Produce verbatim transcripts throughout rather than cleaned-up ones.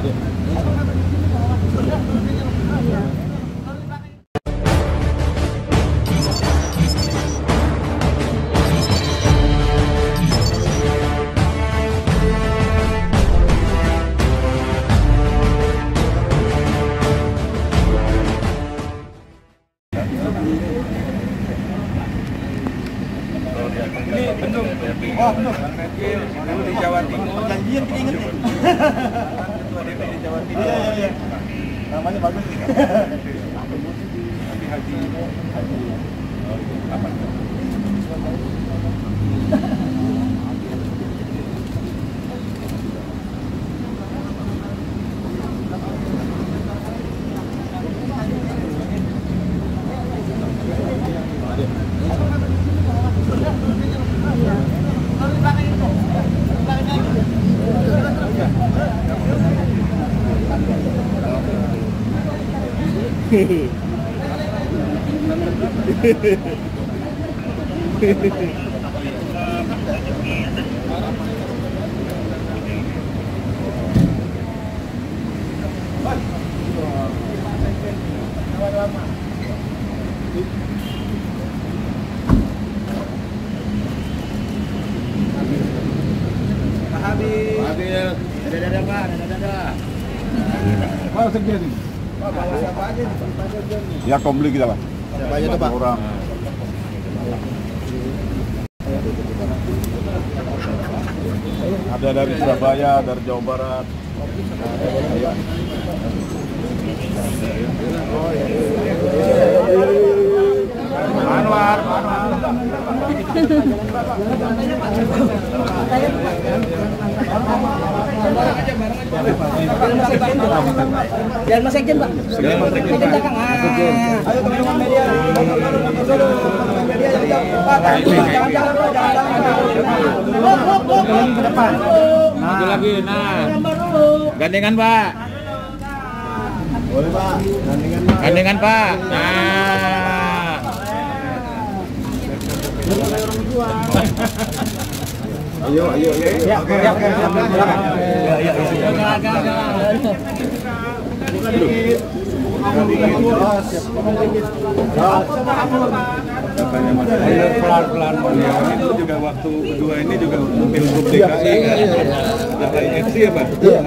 Oh, betul. Di Jawa Timur. Janjian kita ingat ya? Ketua D P D Jawa Timur. Iya, iya, iya. Namanya bagus. Tapi Haji Haji apa? Habis. Ya komplit kita lah. Siapa aja tuh, Pak? Orang. Ada dari Surabaya, dari Jawa Barat. Anwar, jangan Mas Sekjen, Pak. Ayo teman-teman media, teman-teman media yang jangan-jangan jangan-jangan ke depan. Maju lagi, nah. Gandengan, Pak. Boleh, Pak. Gandengan, Pak. Gandengan, Pak. Nah. Ayo, ayo, ayo. Ya, ya, ya. Pelan-pelan. Itu juga waktu kedua ini juga pilgub D K I ya, Pak. Kan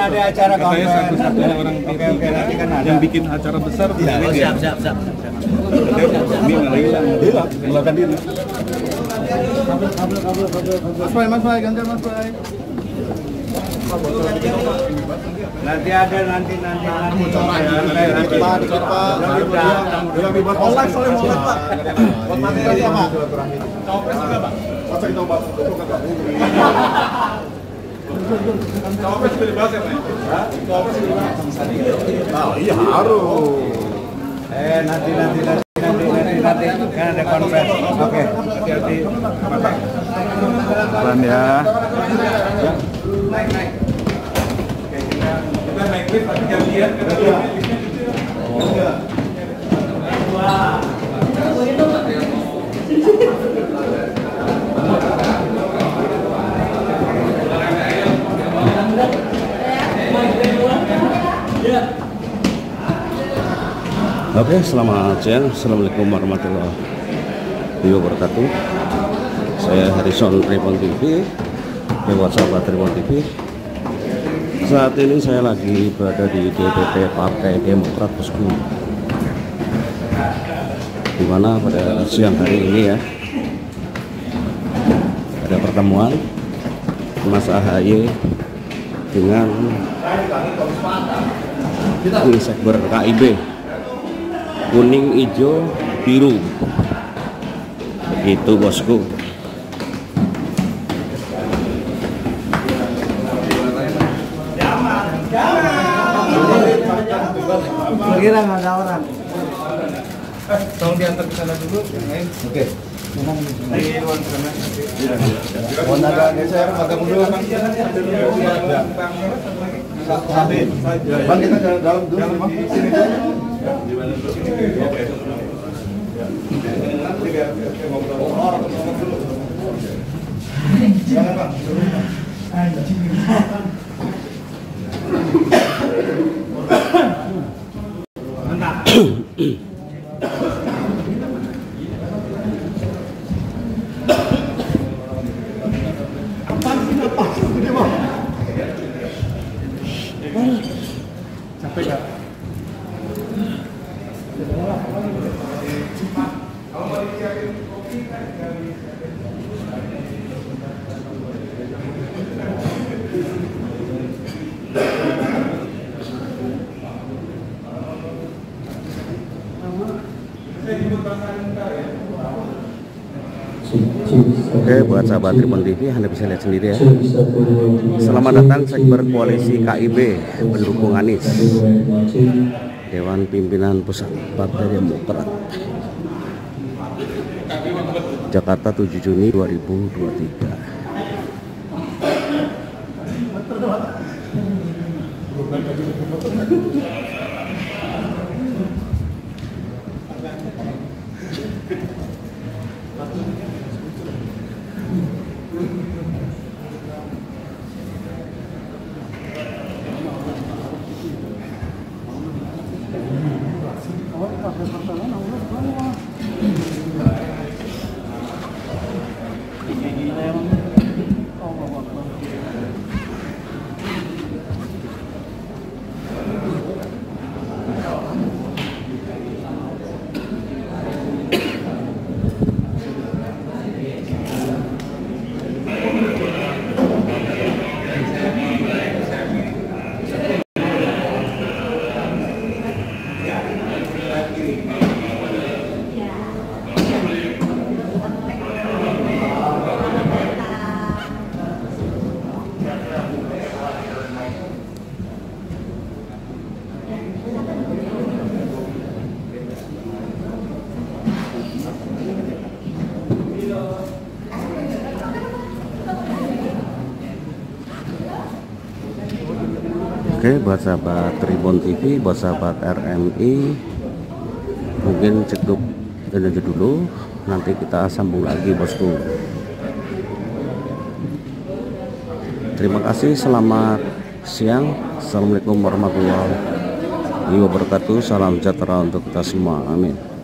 ada acara satu-satunya orang yang bikin acara besar. Siap, siap, siap. Ini melarikan diri. Mas Fai, Mas Fai, ganjar Mas Fai. Nanti ada nanti nanti nanti. Nanti Pak, nanti Pak. Nanti buat oleh oleh oleh Pak. Buat materi apa? Cawapres juga, Pak. Masa kita bahas itu kata Bu. Cawapres sudah dibahas ya, Pak? Cawapres sudah dibahas. Iya harus. Eh nanti nanti nanti. Nanti kan ada konferensi. Oke, hati-hati. Pelan ya. Naik, naik. Oke, kita kita naik lift tapi gantian. Wah. Oke, okay, selamat siang. Assalamualaikum warahmatullahi wabarakatuh. Saya Harrison Tribun T V, lewat sahabat Tribun T V. Saat ini saya lagi berada di D P D Partai Demokrat Bosku, dimana pada siang hari ini ya ada pertemuan Mas A H Y dengan Sekber K I B. Kuning, hijau, biru, itu bosku. Kira nggak ada orang. Eh, tolong diantar ke sana dulu. Oke. Bang, kita ke dalam dulu. P K. Oke, buat sahabat Tribun T V, Anda bisa lihat sendiri ya. Selamat datang Sekber Koalisi K I B pendukung Anies, Dewan Pimpinan Pusat Partai Demokrat, Jakarta tujuh Juni dua ribu dua puluh tiga. Oke, buat sahabat Tribun T V, buat sahabat R M I, mungkin cukup itu dulu, nanti kita sambung lagi bosku. Terima kasih, selamat siang, assalamualaikum warahmatullahi wabarakatuh, salam sejahtera untuk kita semua, amin.